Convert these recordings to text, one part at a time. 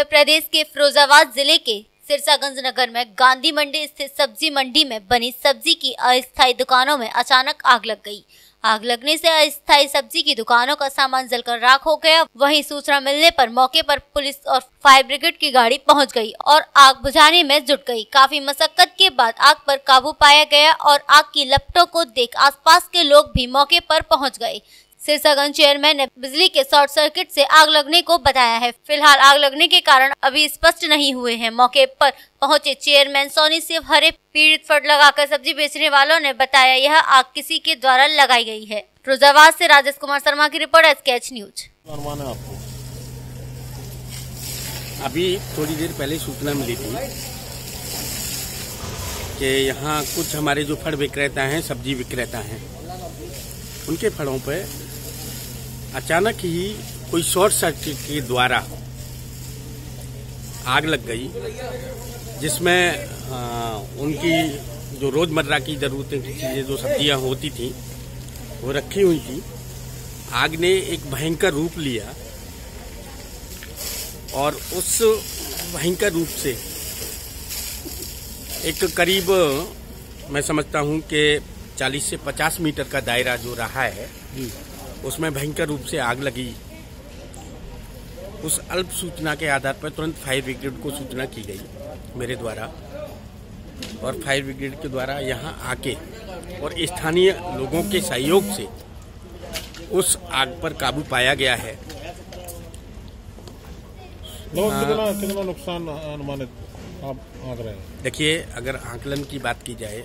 उत्तर प्रदेश के फिरोजाबाद जिले के सिरसागंज नगर में गांधी मंडी स्थित सब्जी मंडी में बनी सब्जी की अस्थायी दुकानों में अचानक आग लग गई। आग लगने से अस्थायी सब्जी की दुकानों का सामान जलकर राख हो गया। वहीं सूचना मिलने पर मौके पर पुलिस और फायर ब्रिगेड की गाड़ी पहुंच गई और आग बुझाने में जुट गई। काफी मशक्कत के बाद आग पर काबू पाया गया और आग की लपटों को देख आसपास के लोग भी मौके पर पहुंच गए। सिरसागंज चेयरमैन ने बिजली के शॉर्ट सर्किट से आग लगने को बताया है। फिलहाल आग लगने के कारण अभी स्पष्ट नहीं हुए हैं। मौके पर पहुंचे चेयरमैन सोनी से हरे पीड़ित फट लगाकर सब्जी बेचने वालों ने बताया यह आग किसी के द्वारा लगाई गई है। फिरोजाबाद से राजेश कुमार शर्मा की रिपोर्ट, एस.के.एच. न्यूज। अभी थोड़ी देर पहले सूचना मिली थी कि यहाँ कुछ हमारे जो फल विक्रेता है, सब्जी विक्रेता है, उनके फड़ों पर अचानक ही कोई शॉर्ट सर्किट के द्वारा आग लग गई, जिसमें उनकी जो रोजमर्रा की जरूरतें की चीज़ें, जो सब्जियां होती थी, वो रखी हुई थी। आग ने एक भयंकर रूप लिया और उस भयंकर रूप से एक करीब मैं समझता हूं कि 40 से 50 मीटर का दायरा जो रहा है, उसमें भयंकर रूप से आग लगी। उस अल्प सूचना के आधार पर तुरंत फायर ब्रिगेड को सूचना की गई मेरे द्वारा, और फायर ब्रिगेड के द्वारा यहाँ आके और स्थानीय लोगों के सहयोग से उस आग पर काबू पाया गया है। कितना नुकसान अनुमानित आंक रहे हैं? देखिए, अगर आंकलन की बात की जाए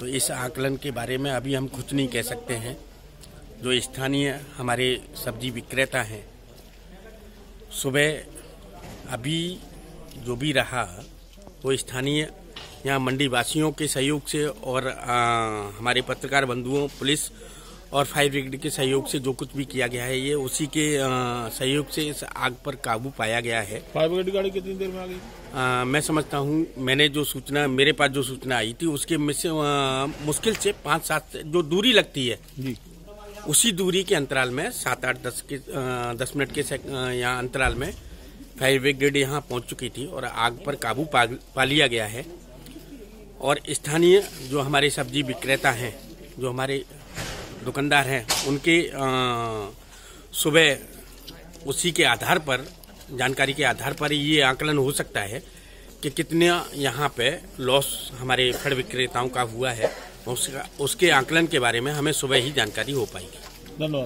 तो इस आकलन के बारे में अभी हम कुछ नहीं कह सकते हैं। जो स्थानीय हमारे सब्जी विक्रेता हैं, सुबह अभी जो भी रहा वो स्थानीय यहाँ मंडी वासियों के सहयोग से और हमारे पत्रकार बंधुओं, पुलिस और फायर ब्रिगेड के सहयोग से जो कुछ भी किया गया है, ये उसी के सहयोग से इस आग पर काबू पाया गया है। फायर ब्रिगेड गाड़ी कितनी देर में आ गई? मैं समझता हूँ, मैंने जो सूचना, मेरे पास जो सूचना आई थी, उसके मुश्किल से 5-7 जो दूरी लगती है जी, उसी दूरी के अंतराल में 7-8-10 के 10 मिनट के यहाँ अंतराल में फायर ब्रिगेड यहाँ पहुँच चुकी थी और आग पर काबू पा लिया गया है। और स्थानीय जो हमारे सब्जी विक्रेता हैं, जो हमारे दुकानदार हैं, उनके सुबह उसी के आधार पर, जानकारी के आधार पर ये आकलन हो सकता है कि कितने यहाँ पे लॉस हमारे फल विक्रेताओं का हुआ है। उसके आकलन के बारे में हमें सुबह ही जानकारी हो पाएगी। धन्यवाद।